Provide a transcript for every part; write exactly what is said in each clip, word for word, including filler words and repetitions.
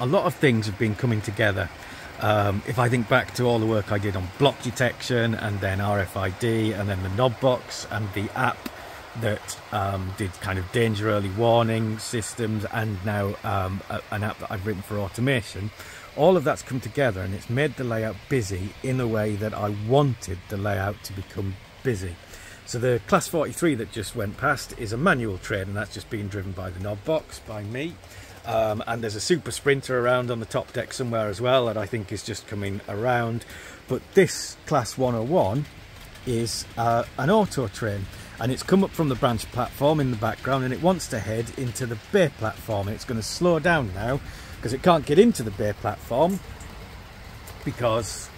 a lot of things have been coming together. Um, if I think back to all the work I did on block detection, and then R F I D, and then the knob box, and the app that um, did kind of danger early warning systems, and now um, a, an app that I've written for automation, all of that's come together and it's made the layout busy in a way that I wanted the layout to become busy. So the class forty-three that just went past is a manual train, and that's just being driven by the knob box, by me. Um, and there's a super sprinter around on the top deck somewhere as well that I think is just coming around. But this class one oh one is uh, an auto train, and it's come up from the branch platform in the background, and it wants to head into the bay platform. And it's going to slow down now because it can't get into the bay platform because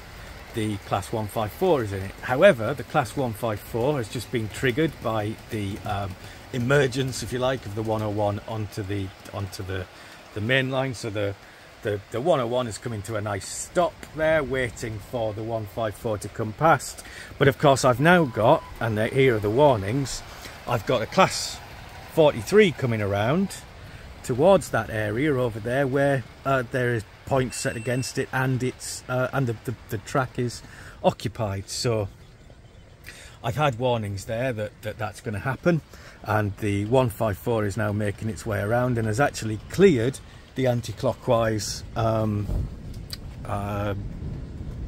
the class one fifty-four is in it. However, the class one fifty-four has just been triggered by the um, emergence, if you like, of the one oh one onto the onto the the main line. So the, the the one oh one is coming to a nice stop there, waiting for the one fifty-four to come past. But of course, I've now got, and here are the warnings, I've got a class forty-three coming around towards that area over there where uh, there is points set against it, and it's uh, and the, the, the track is occupied. So I've had warnings there that, that that's going to happen, and the one fifty-four is now making its way around and has actually cleared the anti-clockwise um, uh,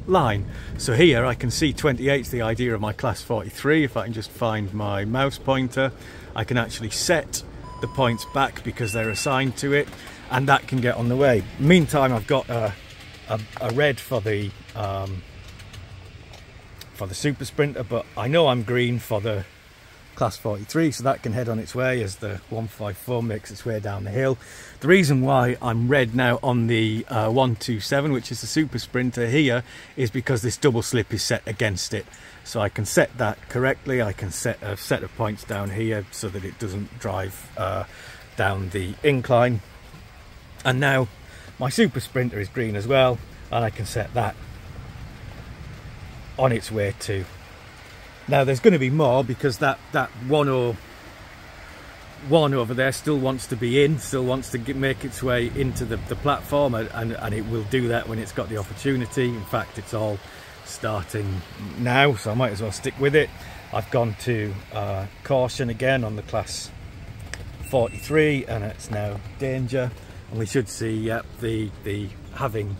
line. So here I can see twenty-eight's the idea of my class forty-three. If I can just find my mouse pointer, I can actually set the points back because they're assigned to it, and that can get on the way. Meantime, I've got a, a, a red for the um, for the super sprinter, but I know I'm green for the class forty-three, so that can head on its way as the one fifty-four makes its way down the hill. The reason why I'm red now on the uh, one twenty-seven, which is the super sprinter here, is because this double slip is set against it. So I can set that correctly. I can set a set of points down here so that it doesn't drive uh, down the incline. And now my super sprinter is green as well, and I can set that on its way too. Now there's going to be more, because that, that one oh one over there still wants to be in, still wants to get, make its way into the, the platform, and, and, and it will do that when it's got the opportunity. In fact, it's all starting now, so I might as well stick with it. I've gone to uh, caution again on the class forty-three, and it's now danger. And we should see, yep, the, the having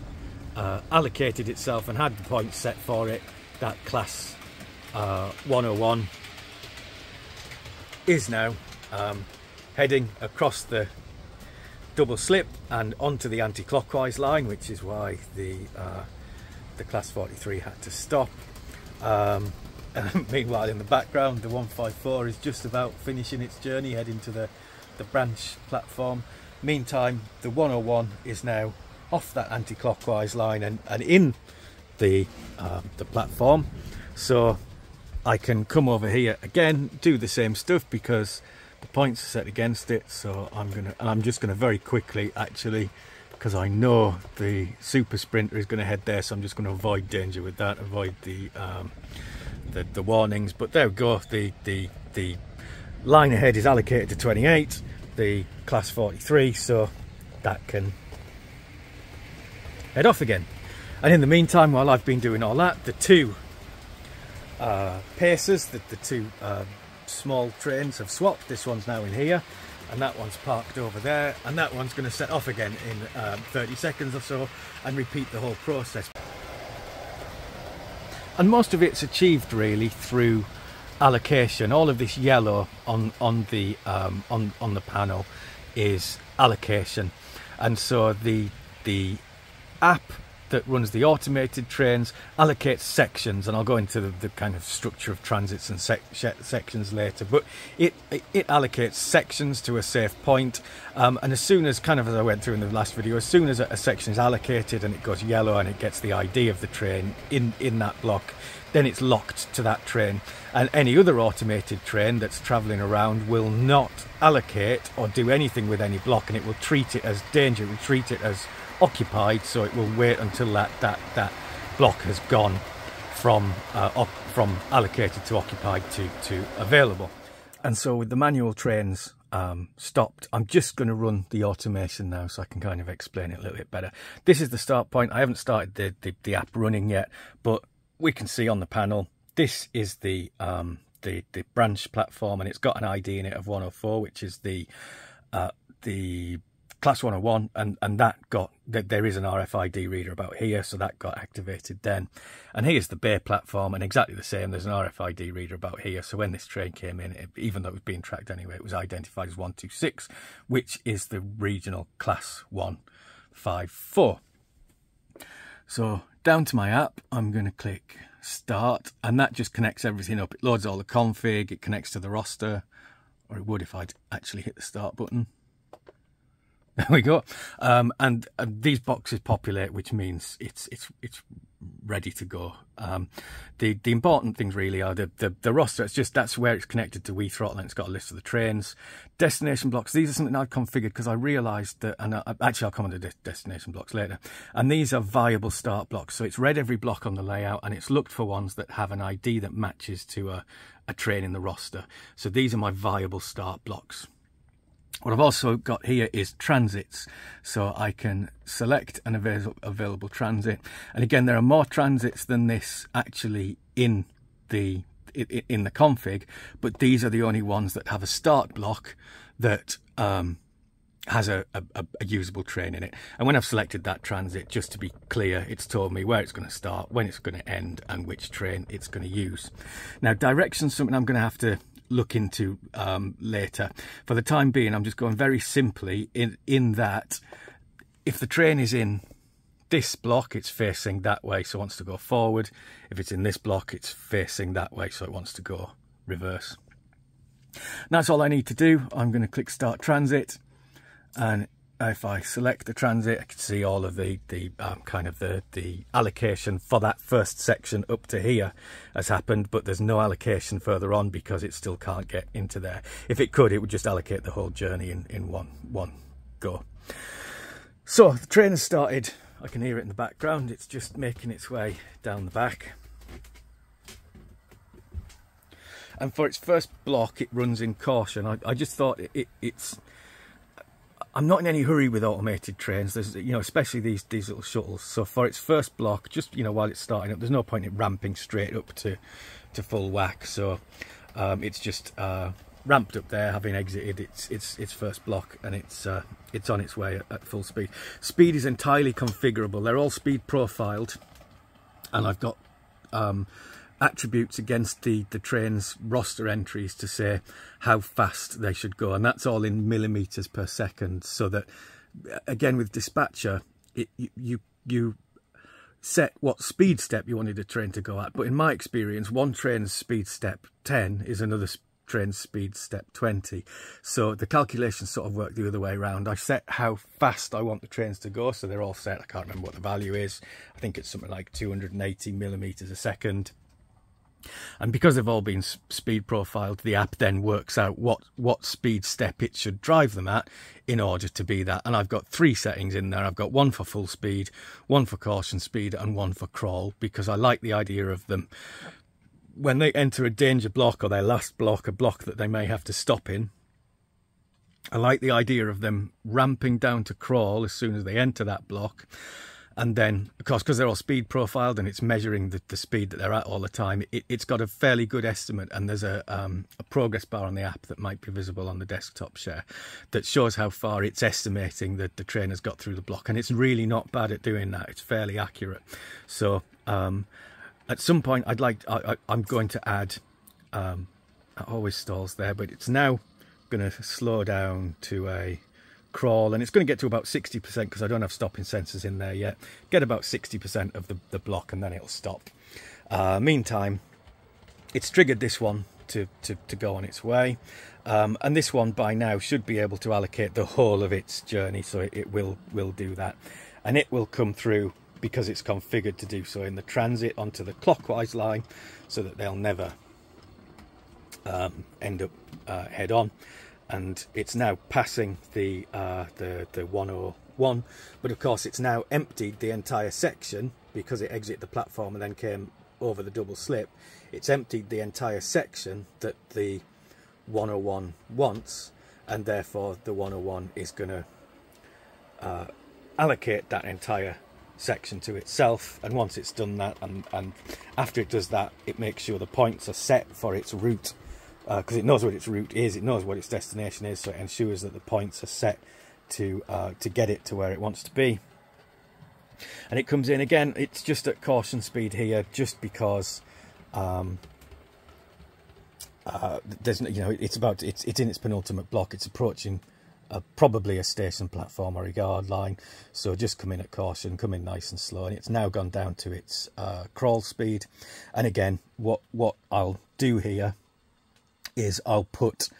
uh, allocated itself and had the points set for it, that class Uh, one oh one is now um, heading across the double slip and onto the anti-clockwise line, which is why the uh, the class forty-three had to stop. Um, meanwhile, in the background, the one fifty-four is just about finishing its journey, heading to the, the branch platform. Meantime, the one oh one is now off that anti-clockwise line and, and in the uh, the platform. So I can come over here again, do the same stuff because the points are set against it. So I'm gonna, and I'm just gonna very quickly actually, because I know the super sprinter is gonna head there, so I'm just gonna avoid danger with that, avoid the um, the, the warnings. But there we go. The the the line ahead is allocated to twenty-eight, the class forty-three, so that can head off again. And in the meantime, while I've been doing all that, the two Uh, pacers, that the two uh, small trains have swapped. This one's now in here, and that one's parked over there, and that one's going to set off again in um, thirty seconds or so, and repeat the whole process. And most of it's achieved really through allocation. All of this yellow on on the um, on on the panel is allocation, and so the the app that runs the automated trains allocates sections, and I'll go into the, the kind of structure of transits and sec sections later, but it, it it allocates sections to a safe point, um, and as soon as, kind of as I went through in the last video, as soon as a, a section is allocated and it goes yellow and it gets the I D of the train in, in that block, then it's locked to that train, and any other automated train that's travelling around will not allocate or do anything with any block, and it will treat it as danger, it will treat it as occupied, so it will wait until that that that block has gone from uh, op from allocated to occupied to to available. And so with the manual trains um, stopped. I'm just going to run the automation now so I can kind of explain it a little bit better. This is the start point. I haven't started the, the, the app running yet, but we can see on the panel, this is the, um, the, the branch platform, and it's got an I D in it of one oh four, which is the, uh, the Class one oh one, and, and that got, there is an R F I D reader about here, so that got activated then. And here's the bay platform, and exactly the same, there's an R F I D reader about here, so when this train came in, it, even though it was being tracked anyway, it was identified as one two six, which is the regional Class one five four. So down to my app, I'm going to click Start, and that just connects everything up. It loads all the config, it connects to the roster, or it would if I'd actually hit the Start button. There we go, um, and uh, these boxes populate, which means it's it's it's ready to go. Um, the the important things really are the, the the roster. It's just that's where it's connected to WeThrottle, and it's got a list of the trains, destination blocks. These are something I've configured because I realised that, and I, actually I'll come on to de destination blocks later. And these are viable start blocks, so it's read every block on the layout and it's looked for ones that have an I D that matches to a a train in the roster. So these are my viable start blocks. What I've also got here is transits, so I can select an avail available transit. And again, there are more transits than this actually in the in the config, but these are the only ones that have a start block that um, has a, a, a usable train in it. And when I've selected that transit, just to be clear, it's told me where it's going to start, when it's going to end, and which train it's going to use. Now, direction's something I'm going to have to look into um, later. For the time being, I'm just going very simply in, in that if the train is in this block, it's facing that way, so it wants to go forward. If it's in this block, it's facing that way, so it wants to go reverse. And that's all I need to do. I'm going to click Start Transit, and if I select the transit, I can see all of the, the um, kind of the, the allocation for that first section up to here has happened, but there's no allocation further on because it still can't get into there. If it could, it would just allocate the whole journey in, in one, one go. So the train has started. I can hear it in the background. It's just making its way down the back. And for its first block, it runs in caution. I, I just thought it, it, it's... I'm not in any hurry with automated trains, there's, you know, especially these, these little shuttles. So for its first block, just, you know, while it's starting up, there's no point in ramping straight up to, to full whack. So um, it's just uh, ramped up there, having exited its its its first block, and it's uh, it's on its way at, at full speed. Speed is entirely configurable. They're all speed profiled, and I've got um, attributes against the the train's roster entries to say how fast they should go, and that's all in millimeters per second, so that again with dispatcher it you you, you set what speed step you wanted a train to go at. But in my experience, one train's speed step ten is another train's speed step twenty, so the calculations sort of work the other way around. I set how fast I want the trains to go, so they're all set. I can't remember what the value is. I think it's something like two hundred eighty millimeters a second. And because they've all been speed profiled, the app then works out what, what speed step it should drive them at in order to be that. And I've got three settings in there. I've got one for full speed, one for caution speed, and one for crawl, because I like the idea of them. When they enter a danger block or their last block, a block that they may have to stop in, I like the idea of them ramping down to crawl as soon as they enter that block. And then, of course, because they're all speed profiled and it's measuring the, the speed that they're at all the time, it, it's got a fairly good estimate. And there's a, um, a progress bar on the app that might be visible on the desktop share that shows how far it's estimating that the train has got through the block. And it's really not bad at doing that. It's fairly accurate. So um, at some point, I'd like I, I, I'm going to add, um, it always stalls there, but it's now going to slow down to a crawl, and it's going to get to about sixty percent because I don't have stopping sensors in there yet. Get about sixty percent of the, the block, and then it'll stop. Uh, meantime, it's triggered this one to, to, to go on its way, um, and this one by now should be able to allocate the whole of its journey, so it, it will, will do that. And it will come through, because it's configured to do so, in the transit onto the clockwise line, so that they'll never um, end up uh, head on. And it's now passing the, uh, the, the one oh one, but of course it's now emptied the entire section, because it exited the platform and then came over the double slip. It's emptied the entire section that the one oh one wants, and therefore the one oh one is going to uh, allocate that entire section to itself. And once it's done that, and, and after it does that, it makes sure the points are set for its route, because uh, it knows what its route is, it knows what its destination is, so it ensures that the points are set to uh, to get it to where it wants to be. And it comes in again, it's just at caution speed here, just because um, uh, there's, you know, it's about it's it's in its penultimate block, it's approaching Uh, probably a station platform or a guard line, so just come in at caution, come in nice and slow. And it's now gone down to its uh, crawl speed. And again, what what I'll do here is I'll put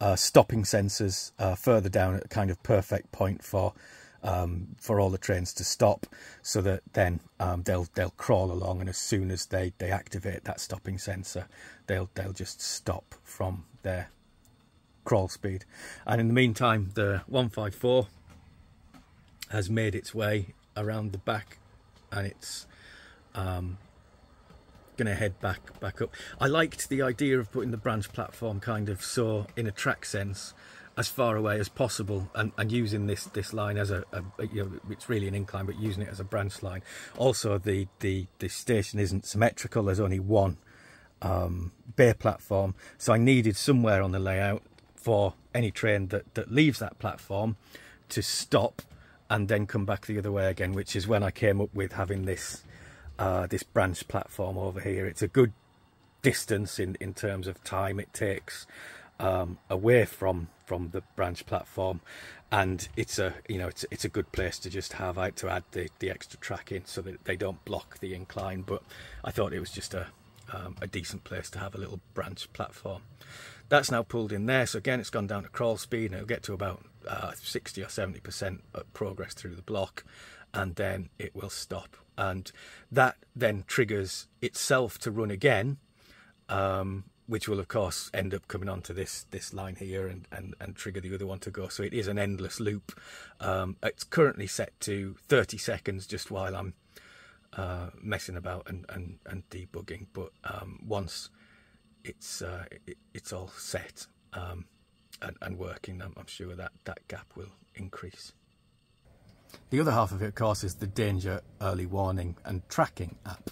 uh, stopping sensors uh, further down at a kind of perfect point for um, for all the trains to stop, so that then um, they'll they'll crawl along, and as soon as they they activate that stopping sensor, they'll they'll just stop from there. Crawl speed. And in the meantime, the one five four has made its way around the back, and it's um, gonna head back back up. I liked the idea of putting the branch platform kind of so in a track sense as far away as possible, and, and using this this line as a, a, a you know, it's really an incline, but using it as a branch line. Also, the the the station isn't symmetrical, there's only one um, bay platform, so I needed somewhere on the layout for any train that, that leaves that platform to stop and then come back the other way again, which is when I came up with having this uh, this branch platform over here. It's a good distance in, in terms of time it takes um, away from from the branch platform, and it's a you know it's it's a good place to just have out to add the, the extra track in, so that they don't block the incline. But I thought it was just a um, a decent place to have a little branch platform. That's now pulled in there, so again it's gone down to crawl speed, and it'll get to about uh, sixty or seventy percent progress through the block, and then it will stop, and that then triggers itself to run again, um, which will of course end up coming onto this this line here, and, and, and trigger the other one to go. So it is an endless loop. Um, it's currently set to thirty seconds, just while I'm uh, messing about and, and, and debugging, but um, once it's uh, it, it's all set um, and, and working, I'm, I'm sure that that gap will increase. The other half of it, of course, is the danger early warning and tracking app,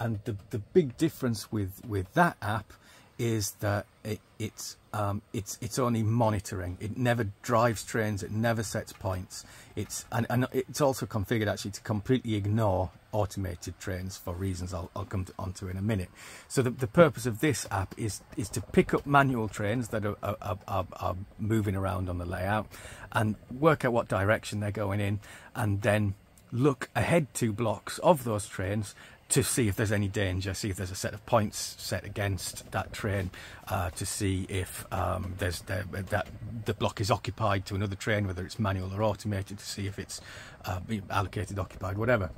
and the the big difference with with that app is that it, it's um, it's it's only monitoring. It never drives trains. It never sets points. It's and, and it's also configured actually to completely ignore automated trains for reasons I'll, I'll come to, onto in a minute. So the, the purpose of this app is is to pick up manual trains that are, are, are, are moving around on the layout, and work out what direction they're going in, and then look ahead two blocks of those trains to see if there's any danger, see if there's a set of points set against that train, uh, to see if um, there's the, that the block is occupied to another train, whether it's manual or automated, to see if it's uh, allocated, occupied, whatever.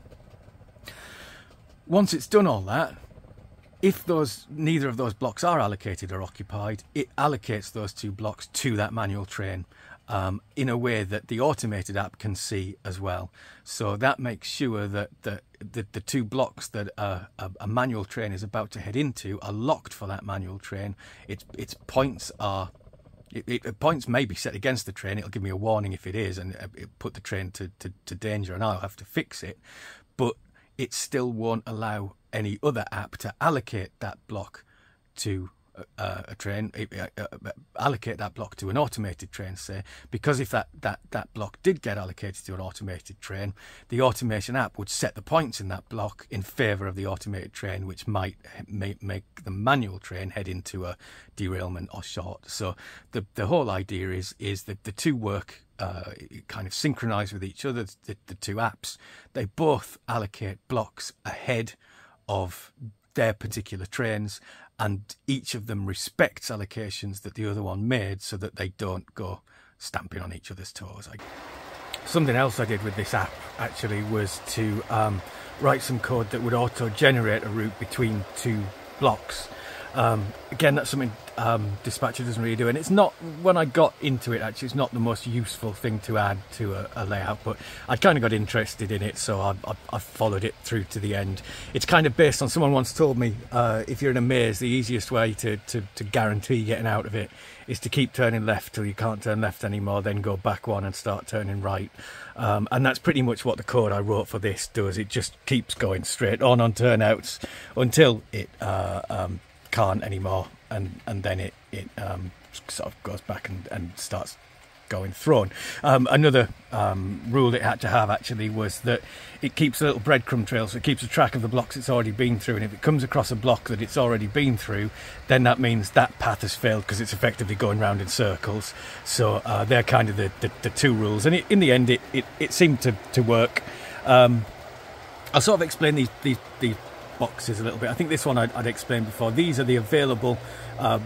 Once it's done all that, if those neither of those blocks are allocated or occupied, it allocates those two blocks to that manual train, Um, in a way that the automated app can see as well. So that makes sure that the, the, the two blocks that a, a, a manual train is about to head into are locked for that manual train. Its, its points are, it, it, points may be set against the train. It'll give me a warning if it is, and it'll put the train to, to, to danger, and I'll have to fix it. But it still won't allow any other app to allocate that block to Uh, a train, uh, uh, allocate that block to an automated train, say, because if that, that, that block did get allocated to an automated train, the automation app would set the points in that block in favour of the automated train, which might make, make the manual train head into a derailment or short. So the, the whole idea is, is that the two work uh, kind of synchronise with each other, the, the two apps. They both allocate blocks ahead of their particular trains, and each of them respects allocations that the other one made, so that they don't go stamping on each other's toes. Something else I did with this app actually was to um, write some code that would auto-generate a route between two blocks, Um, again, that's something um, Dispatcher doesn't really do, and it's not, when I got into it actually, it's not the most useful thing to add to a, a layout, but I kind of got interested in it, so I, I, I followed it through to the end. It's kind of based on, someone once told me, uh, if you're in a maze, the easiest way to, to, to guarantee getting out of it is to keep turning left till you can't turn left anymore, then go back one and start turning right. Um, and that's pretty much what the code I wrote for this does. It just keeps going straight on on turnouts until it uh, um, can't anymore, and and then it it um sort of goes back and, and starts going thrown. Um, another um, rule it had to have actually was that it keeps a little breadcrumb trail, so it keeps a track of the blocks it's already been through, and if it comes across a block that it's already been through, then that means that path has failed because it's effectively going round in circles. So uh, they're kind of the, the, the two rules, and it, in the end it, it, it seemed to, to work. Um, I'll sort of explain these, these, these boxes a little bit. I think this one I'd, I'd explained before. These are the available uh,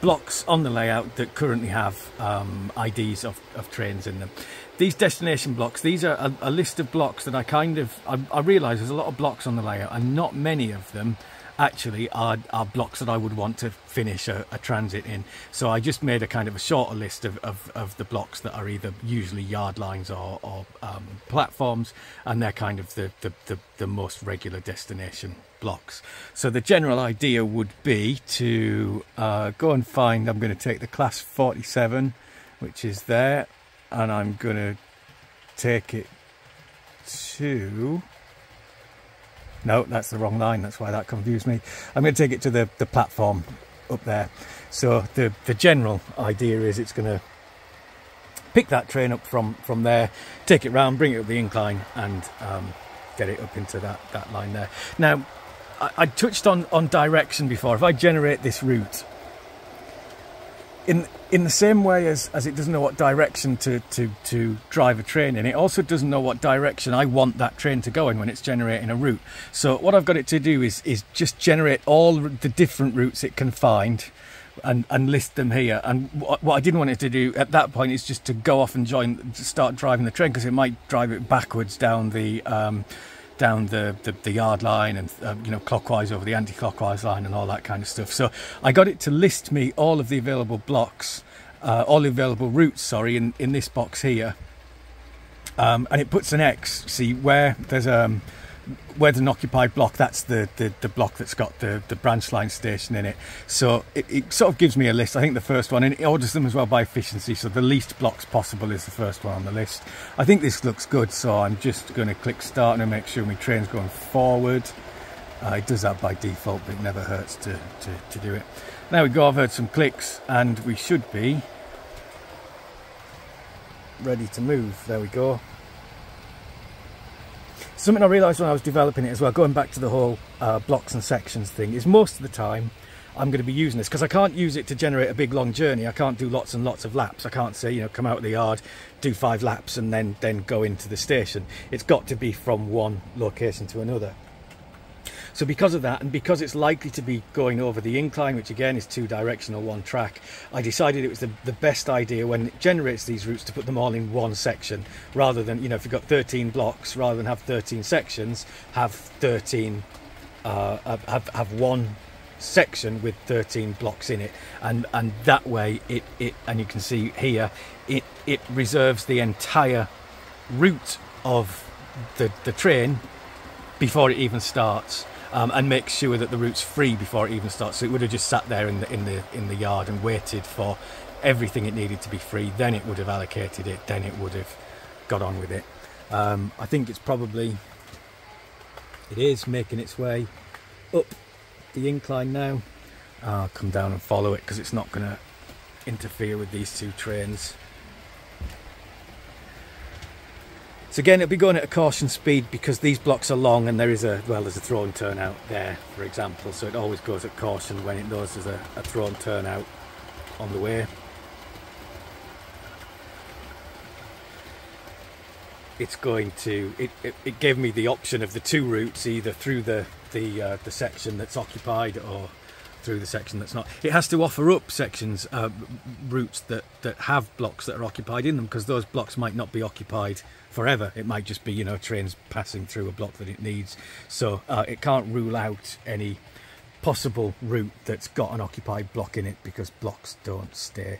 blocks on the layout that currently have um, I Ds of, of trains in them. These destination blocks, these are a, a list of blocks that I kind of, I, I realise there's a lot of blocks on the layout, and not many of them actually are, are blocks that I would want to finish a, a transit in. So I just made a kind of a shorter list of, of, of the blocks that are either usually yard lines or, or um, platforms, and they're kind of the, the, the, the most regular destination blocks. So the general idea would be to uh, go and find, I'm going to take the class forty-seven, which is there, and I'm going to take it to... No, that's the wrong line, that's why that confused me. I'm going to take it to the, the platform up there. So the, the general idea is it's going to pick that train up from, from there, take it round, bring it up the incline, and um, get it up into that, that line there. Now, I, I touched on, on direction before. If I generate this route, in in the same way as, as it doesn't know what direction to, to, to drive a train in, it also doesn't know what direction I want that train to go in when it's generating a route. So what I've got it to do is, is just generate all the different routes it can find and, and list them here. And what, what I didn't want it to do at that point is just to go off and join, start driving the train, because it might drive it backwards down the... Um, down the, the, the yard line and, uh, you know, clockwise over the anti-clockwise line and all that kind of stuff. So I got it to list me all of the available blocks, uh, all the available routes, sorry, in, in this box here. Um, and it puts an X, see, where there's um, where there's an occupied block, that's the, the, the block that's got the, the branch line station in it. So it, it sort of gives me a list, I think the first one, and it orders them as well by efficiency, so the least blocks possible is the first one on the list. I think this looks good, so I'm just going to click start and make sure my train's going forward. Uh, it does that by default, but it never hurts to, to, to do it. There we go, I've heard some clicks, and we should be ready to move. There we go. Something I realised when I was developing it as well, going back to the whole uh, blocks and sections thing, is most of the time I'm going to be using this, because I can't use it to generate a big long journey. I can't do lots and lots of laps. I can't say, you know, come out of the yard, do five laps and then, then go into the station. It's got to be from one location to another. So because of that, and because it's likely to be going over the incline, which again is two directional, one track, I decided it was the, the best idea when it generates these routes to put them all in one section, rather than, you know, if you've got thirteen blocks, rather than have thirteen sections, have thirteen, uh, have, have one section with thirteen blocks in it, and and that way it it and you can see here it it reserves the entire route of the the train before it even starts. Um, and make sure that the route's free before it even starts. So it would have just sat there in the in the in the yard and waited for everything it needed to be free. Then it would have allocated it. Then it would have got on with it. Um, I think it's probably it is making its way up the incline now. I'll come down and follow it because it's not going to interfere with these two trains. So again, it'll be going at a caution speed because these blocks are long and there is a, well, there's a thrown turnout there, for example. So it always goes at caution when it knows there's a, a thrown turnout on the way. It's going to, it, it, it gave me the option of the two routes, either through the, the, uh, the section that's occupied or through the section that's not. It has to offer up sections, uh, routes that, that have blocks that are occupied in them, because those blocks might not be occupied forever. It might just be, you know, trains passing through a block that it needs. So uh, it can't rule out any possible route that's got an occupied block in it, because blocks don't stay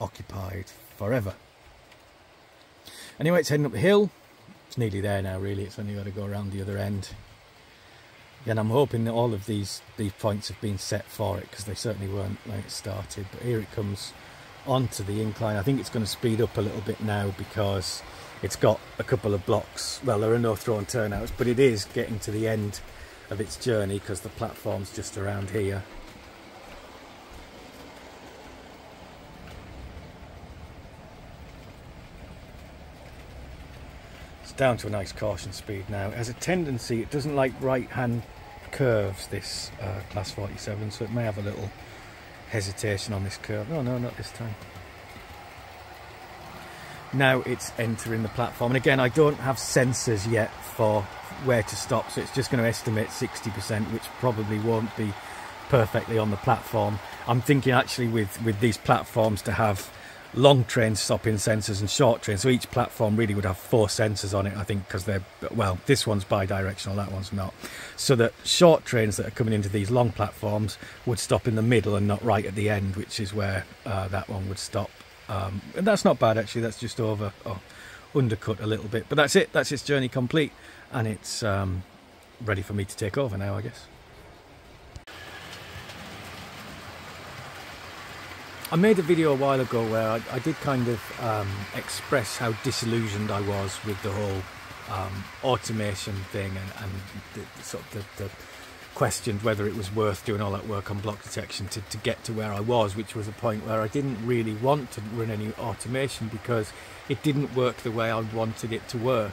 occupied forever. Anyway, it's heading up the hill. It's nearly there now, really. It's only got to go around the other end. And I'm hoping that all of these, these points have been set for it, because they certainly weren't when it started. But here it comes onto the incline. I think it's going to speed up a little bit now because it's got a couple of blocks. Well, there are no throw and turnouts, but it is getting to the end of its journey because the platform's just around here. It's down to a nice caution speed now. It has a tendency, it doesn't like right-hand curves, this uh, class forty-seven, so it may have a little hesitation on this curve. No, no, not this time. Now it's entering the platform, and again I don't have sensors yet for where to stop, so it's just going to estimate sixty percent, which probably won't be perfectly on the platform. I'm thinking actually with with these platforms to have long train stopping sensors and short train, so each platform really would have four sensors on it, I think, because they're, well, this one's bi-directional, that one's not, so that short trains that are coming into these long platforms would stop in the middle and not right at the end, which is where uh, that one would stop. Um, and that's not bad actually, that's just over or undercut a little bit, but that's it, that's its journey complete, and it's um, ready for me to take over now, I guess. I made a video a while ago where I, I did kind of um, express how disillusioned I was with the whole um, automation thing, and, and the, sort of the, the questioned whether it was worth doing all that work on block detection to, to get to where I was, which was a point where I didn't really want to run any automation because it didn't work the way I wanted it to work.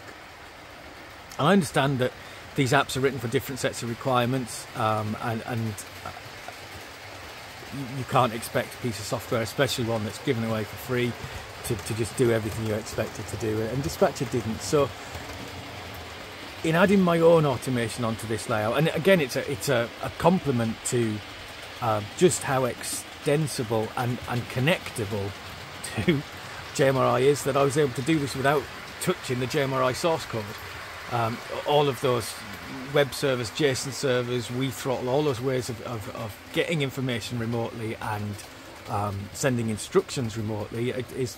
And I understand that these apps are written for different sets of requirements, um, and, and you can't expect a piece of software, especially one that's given away for free, to, to just do everything you expect it to do, and Dispatcher didn't. So in adding my own automation onto this layout, and again it's a, it's a, a compliment to uh, just how extensible and, and connectable to J M R I is, that I was able to do this without touching the J M R I source code. Um, all of those web servers, JSON servers, WeThrottle, all those ways of, of, of getting information remotely and um, sending instructions remotely is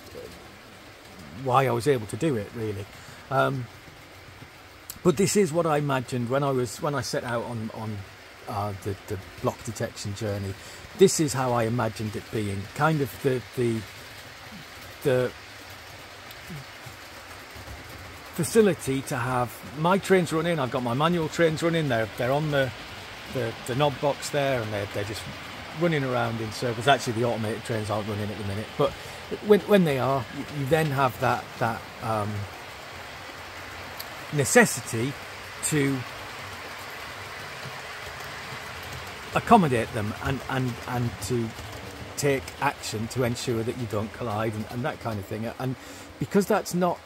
why I was able to do it, really. Um, But this is what I imagined when I was when I set out on on uh, the, the block detection journey. This is how I imagined it being, kind of the the the facility to have my trains running. I've got my manual trains running. They're they're on the the, the knob box there, and they're they're just running around in circles. Actually, the automated trains aren't running at the minute, but when when they are, you, you then have that that. Um, necessity to accommodate them and and and to take action to ensure that you don't collide, and, and that kind of thing. And because that's not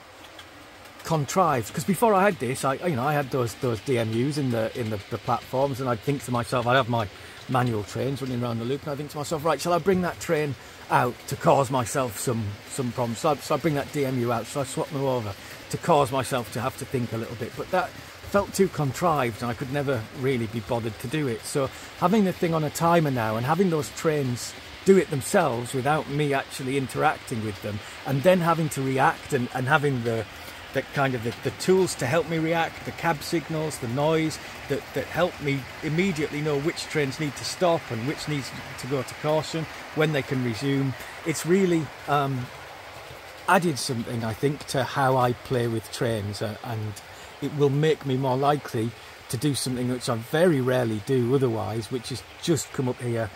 contrived, because before I had this, I you know I had those those D M Us in the in the, the platforms, and I'd think to myself, I'd have my manual trains running around the loop, and I think to myself, right, shall I bring that train out to cause myself some some problems? So I, so I bring that D M U out, so I swap them over to cause myself to have to think a little bit. But that felt too contrived, and I could never really be bothered to do it. So having the thing on a timer now, and having those trains do it themselves without me actually interacting with them, and then having to react, and, and having the that kind of the, the tools to help me react, the cab signals, the noise that, that help me immediately know which trains need to stop and which needs to go to caution, when they can resume. It's really um, added something, I think, to how I play with trains, uh, and it will make me more likely to do something which I very rarely do otherwise, which is just come up here,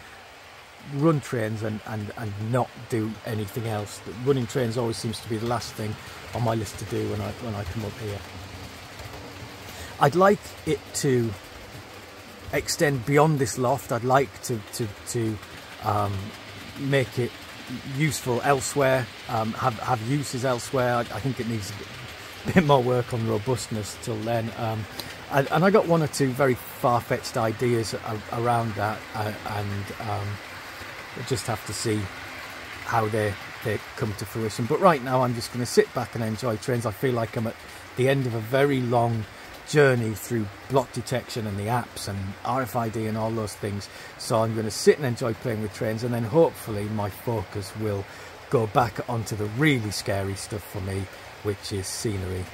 run trains, and, and, and not do anything else. Running trains always seems to be the last thing on my list to do when I, when I come up here. I'd like it to extend beyond this loft. I'd like to, to, to um, make it useful elsewhere, um, have, have uses elsewhere. I, I think it needs a bit more work on robustness till then. Um, and, and I got one or two very far-fetched ideas around that, uh, and um, we'll just have to see how they, they come to fruition. But right now I'm just going to sit back and enjoy trains. I feel like I'm at the end of a very long journey through block detection and the apps and R F I D and all those things. So I'm going to sit and enjoy playing with trains, and then hopefully my focus will go back onto the really scary stuff for me, which is scenery.